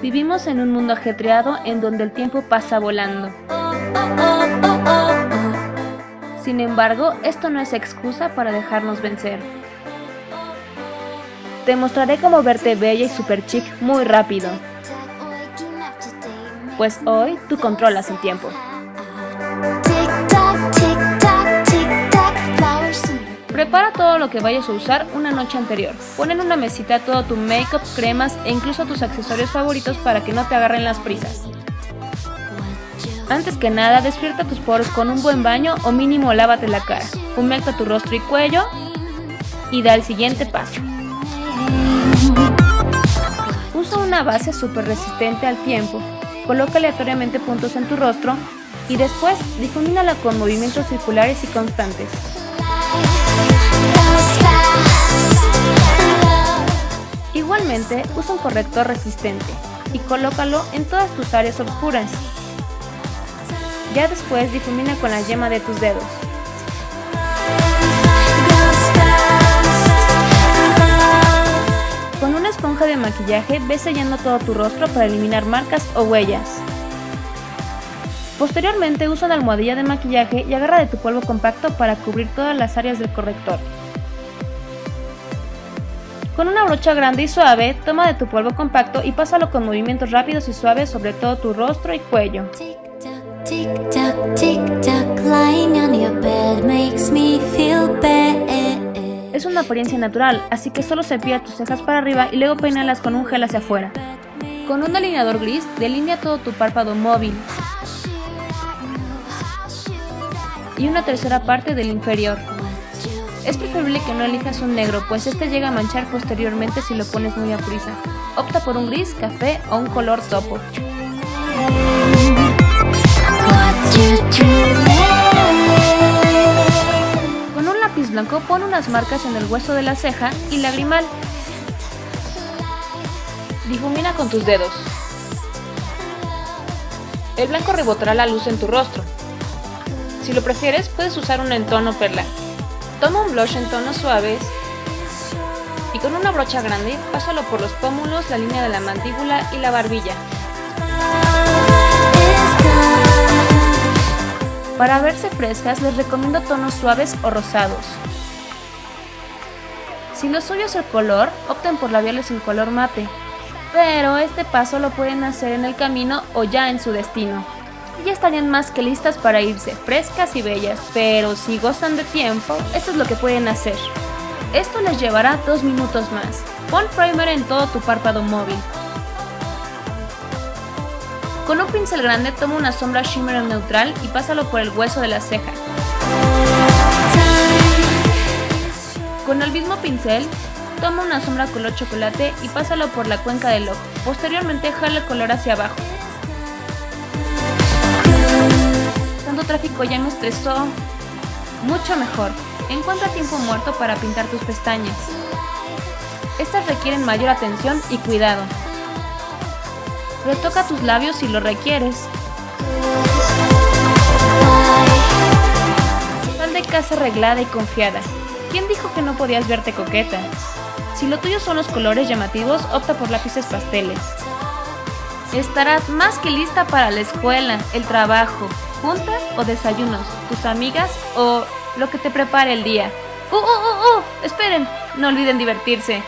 Vivimos en un mundo ajetreado en donde el tiempo pasa volando. Sin embargo, esto no es excusa para dejarnos vencer. Te mostraré cómo verte bella y super chic muy rápido. Pues hoy tú controlas el tiempo. Prepara todo lo que vayas a usar una noche anterior. Pon en una mesita todo tu make-up, cremas e incluso tus accesorios favoritos para que no te agarren las prisas. Antes que nada, despierta tus poros con un buen baño o mínimo lávate la cara. Humecta tu rostro y cuello y da el siguiente paso. Usa una base súper resistente al tiempo. Coloca aleatoriamente puntos en tu rostro y después difumínala con movimientos circulares y constantes. Igualmente, usa un corrector resistente y colócalo en todas tus áreas oscuras. Ya después difumina con la yema de tus dedos. Con una esponja de maquillaje ve sellando todo tu rostro para eliminar marcas o huellas. Posteriormente usa una almohadilla de maquillaje y agarra de tu polvo compacto para cubrir todas las áreas del corrector. Con una brocha grande y suave, toma de tu polvo compacto y pásalo con movimientos rápidos y suaves sobre todo tu rostro y cuello. Es una apariencia natural, así que solo cepilla tus cejas para arriba y luego peínalas con un gel hacia afuera. Con un delineador gris, delinea todo tu párpado móvil y una tercera parte del inferior. Es preferible que no elijas un negro, pues este llega a manchar posteriormente si lo pones muy a prisa. Opta por un gris, café o un color topo. Con un lápiz blanco pon unas marcas en el hueso de la ceja y lagrimal. Difumina con tus dedos. El blanco rebotará la luz en tu rostro. Si lo prefieres, puedes usar uno en tono perla. Toma un blush en tonos suaves y con una brocha grande, pásalo por los pómulos, la línea de la mandíbula y la barbilla. Para verse frescas, les recomiendo tonos suaves o rosados. Si lo suyo es el color, opten por labiales en color mate, pero este paso lo pueden hacer en el camino o ya en su destino. Ya estarían más que listas para irse frescas y bellas, pero si gozan de tiempo, esto es lo que pueden hacer. Esto les llevará 2 minutos más. Pon primer en todo tu párpado móvil. Con un pincel grande toma una sombra shimmer neutral y pásalo por el hueso de la ceja. Con el mismo pincel, toma una sombra color chocolate y pásalo por la cuenca del ojo. Posteriormente jala el color hacia abajo. Tanto tráfico ya me estresó. Mucho mejor. Encuentra tiempo muerto para pintar tus pestañas. Estas requieren mayor atención y cuidado. Retoca tus labios si lo requieres. Sal de casa arreglada y confiada. ¿Quién dijo que no podías verte coqueta? Si lo tuyo son los colores llamativos, opta por lápices pasteles. Estarás más que lista para la escuela, el trabajo, juntas o desayunos, tus amigas o lo que te prepare el día. ¡Esperen! No olviden divertirse.